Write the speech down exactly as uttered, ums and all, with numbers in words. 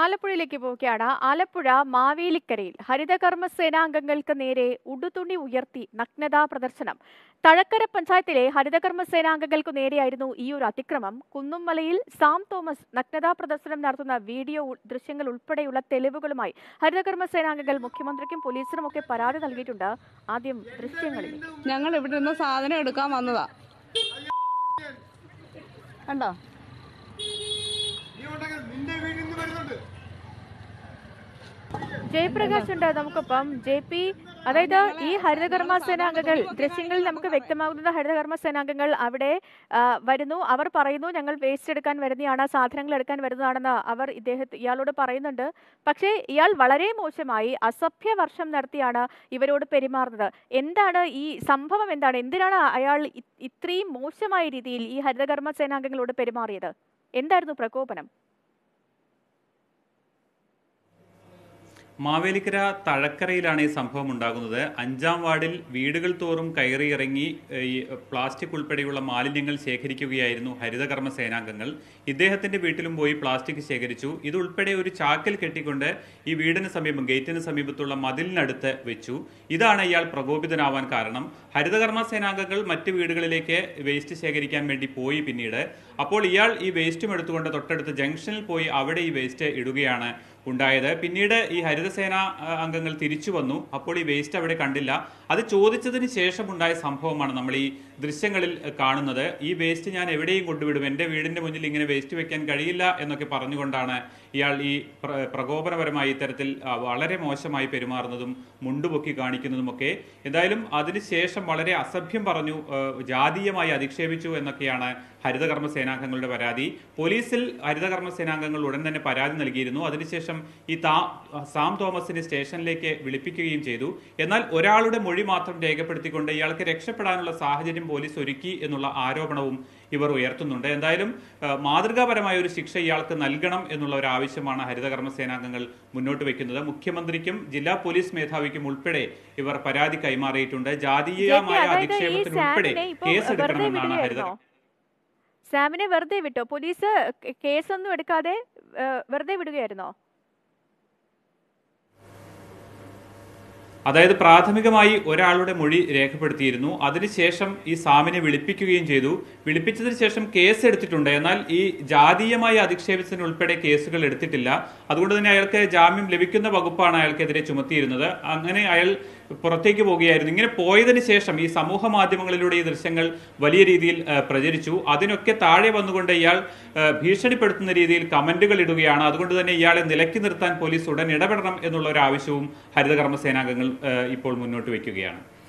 ആലപ്പുഴയിലേക്ക് പോവുകയാണ്. ആലപ്പുഴ മാവേലിക്കരയിൽ ഹരിത കർമ്മ സേനാംഗങ്ങൾക്ക് നേരെ ഉടുതുണി ഉയർത്തി നഗ്നതാ പ്രദർശനം. തഴക്കര പഞ്ചായത്തിലെ ഹരിതകർമ്മ സേനാംഗങ്ങൾക്കു നേരെയായിരുന്നു ഈ ഒരു അതിക്രമം. കുന്നുംമലയിൽ സാം തോമസ് നഗ്നതാ പ്രദർശനം നടത്തുന്ന വീഡിയോ ദൃശ്യങ്ങൾ ഉൾപ്പെടെയുള്ള തെളിവുകളുമായി ഹരിതകർമ്മ സേനാംഗങ്ങൾ മുഖ്യമന്ത്രിക്കും പോലീസിനും ഒക്കെ പരാതി നൽകിയിട്ടുണ്ട്. ആദ്യം ദൃശ്യങ്ങളിൽ ഞങ്ങൾ ഇവിടെ നിന്ന് സാധനം എടുക്കാൻ വന്നതാ കണ്ടോ. ജയപ്രകാശ് ഉണ്ട് നമുക്കൊപ്പം. ജെ പി, അതായത് ഈ ഹരിതകർമ്മ സേനാംഗങ്ങൾ, ദൃശ്യങ്ങളിൽ നമുക്ക് വ്യക്തമാകുന്നത് ഹരിതകർമ്മ സേനാംഗങ്ങൾ അവിടെ വരുന്നു. അവർ പറയുന്നു ഞങ്ങൾ വേസ്റ്റ് എടുക്കാൻ വരുന്നതാണ്, സാധനങ്ങൾ എടുക്കാൻ വരുന്നതാണെന്ന് അവർ ഇദ്ദേഹത്തെ ഇയാളോട് പറയുന്നുണ്ട്. പക്ഷേ ഇയാൾ വളരെ മോശമായി അസഭ്യ വർഷം നടത്തിയാണ് ഇവരോട് പെരുമാറുന്നത്. എന്താണ് ഈ സംഭവം? എന്താണ്, എന്തിനാണ് അയാൾ ഇത്രയും മോശമായ രീതിയിൽ ഈ ഹരിതകർമ്മ സേനാംഗങ്ങളോട് പെരുമാറിയത്? എന്തായിരുന്നു പ്രകോപനം? മാവേലിക്കര തഴക്കരയിലാണ് ഈ സംഭവം ഉണ്ടാകുന്നത്. അഞ്ചാം വാർഡിൽ വീടുകൾ തോറും കയറിയിറങ്ങി ഈ പ്ലാസ്റ്റിക് ഉൾപ്പെടെയുള്ള മാലിന്യങ്ങൾ ശേഖരിക്കുകയായിരുന്നു ഹരിതകർമ്മ സേനാംഗങ്ങൾ. ഇദ്ദേഹത്തിൻ്റെ വീട്ടിലും പോയി പ്ലാസ്റ്റിക് ശേഖരിച്ചു. ഇതുൾപ്പെടെ ഒരു ചാക്കിൽ കെട്ടിക്കൊണ്ട് ഈ വീടിന് സമീപം, ഗേറ്റിന് സമീപത്തുള്ള മതിലിനടുത്ത് വെച്ചു. ഇതാണ് ഇയാൾ പ്രകോപിതനാവാൻ കാരണം. ഹരിതകർമ്മ സേനാംഗങ്ങൾ മറ്റ് വീടുകളിലേക്ക് വേസ്റ്റ് ശേഖരിക്കാൻ വേണ്ടി പോയി പിന്നീട്. അപ്പോൾ ഇയാൾ ഈ വേസ്റ്റും എടുത്തുകൊണ്ട് തൊട്ടടുത്ത ജംഗ്ഷനിൽ പോയി അവിടെ ഈ വേസ്റ്റ് ഇടുകയാണ് ഉണ്ടായത്. പിന്നീട് ഈ ഹരിതസേന അംഗങ്ങൾ തിരിച്ചു വന്നു. അപ്പോൾ ഈ വേസ്റ്റ് അവിടെ കണ്ടില്ല. അത് ചോദിച്ചതിന് ശേഷമുണ്ടായ സംഭവമാണ് നമ്മൾ ഈ ദൃശ്യങ്ങളിൽ കാണുന്നത്. ഈ വേസ്റ്റ് ഞാൻ എവിടെയും കൊണ്ടുവിടും, എൻ്റെ വീടിൻ്റെ മുന്നിൽ ഇങ്ങനെ വേസ്റ്റ് വെക്കാൻ കഴിയില്ല എന്നൊക്കെ പറഞ്ഞുകൊണ്ടാണ് ഇയാൾ ഈ പ്രകോപനപരമായി ഇത്തരത്തിൽ വളരെ മോശമായി പെരുമാറുന്നതും മുണ്ടുപൊക്കി കാണിക്കുന്നതുമൊക്കെ. എന്തായാലും അതിനുശേഷം വളരെ അസഭ്യം പറഞ്ഞു, ജാതീയമായി അധിക്ഷേപിച്ചു എന്നൊക്കെയാണ് ഹരിതകർമ്മ സേനാംഗങ്ങളുടെ പരാതി. പോലീസിൽ ഹരിതകർമ്മ സേനാംഗങ്ങൾ ഉടൻ തന്നെ പരാതി നൽകിയിരുന്നു. അതിനുശേഷം ഈ താ സാം തോമസിനെ സ്റ്റേഷനിലേക്ക് വിളിപ്പിക്കുകയും ചെയ്തു. എന്നാൽ ഒരാളുടെ മൊഴി മാത്രം രേഖപ്പെടുത്തിക്കൊണ്ട് ഇയാൾക്ക് രക്ഷപ്പെടാനുള്ള സാഹചര്യം പോലീസ് ഒരുക്കി എന്നുള്ള ആരോപണവും ഇവർ ഉയർത്തുന്നുണ്ട്. എന്തായാലും മാതൃകാപരമായ ഒരു ശിക്ഷ ഇയാൾക്ക് നൽകണം എന്നുള്ള ഒരു ആവശ്യമാണ് ഹരിതകർമ്മ സേനാംഗങ്ങൾ മുന്നോട്ട് വെക്കുന്നത്. മുഖ്യമന്ത്രിക്കും ജില്ലാ പോലീസ് മേധാവിക്കും ഉൾപ്പെടെ ഇവർ പരാതി കൈമാറിയിട്ടുണ്ട്. ജാതീയമായ അധിക്ഷേപത്തിനുൾപ്പെടെ കേസെടുക്കണമെന്നാണ് ഹരിത സാമിനെ വെറുതെ വിട്ടോ? പോലീസ് കേസൊന്നും എടുക്കാതെ വെറുതെ വിടുകയായിരുന്നോ? അതായത് പ്രാഥമികമായി ഒരാളുടെ മൊഴി രേഖപ്പെടുത്തിയിരുന്നു. അതിനുശേഷം ഈ സാമിനെ വിളിപ്പിക്കുകയും ചെയ്തു. വിളിപ്പിച്ചതിന് ശേഷം കേസ് എടുത്തിട്ടുണ്ട്. എന്നാൽ ഈ ജാതീയമായ അധിക്ഷേപത്തിനുൾപ്പെടെ കേസുകൾ എടുത്തിട്ടില്ല. അതുകൊണ്ട് തന്നെ അയാൾക്ക് ജാമ്യം ലഭിക്കുന്ന വകുപ്പാണ് അയാൾക്കെതിരെ ചുമത്തിയിരുന്നത്. അങ്ങനെ അയാൾ പുറത്തേക്ക് പോകുകയായിരുന്നു. ഇങ്ങനെ പോയതിന് ശേഷം ഈ സമൂഹ മാധ്യമങ്ങളിലൂടെ ഈ ദൃശ്യങ്ങൾ വലിയ രീതിയിൽ പ്രചരിച്ചു. അതിനൊക്കെ താഴെ വന്നുകൊണ്ട് ഇയാൾ ഭീഷണിപ്പെടുത്തുന്ന രീതിയിൽ കമന്റുകൾ ഇടുകയാണ്. അതുകൊണ്ട് തന്നെ ഇയാളെ നിലക്കി നിർത്താൻ പോലീസ് ഉടൻ ഇടപെടണം എന്നുള്ള ഒരു ആവശ്യവും ഹരിതകർമ്മ സേനാംഗങ്ങൾ ഇപ്പോൾ മുന്നോട്ട് വയ്ക്കുകയാണ്.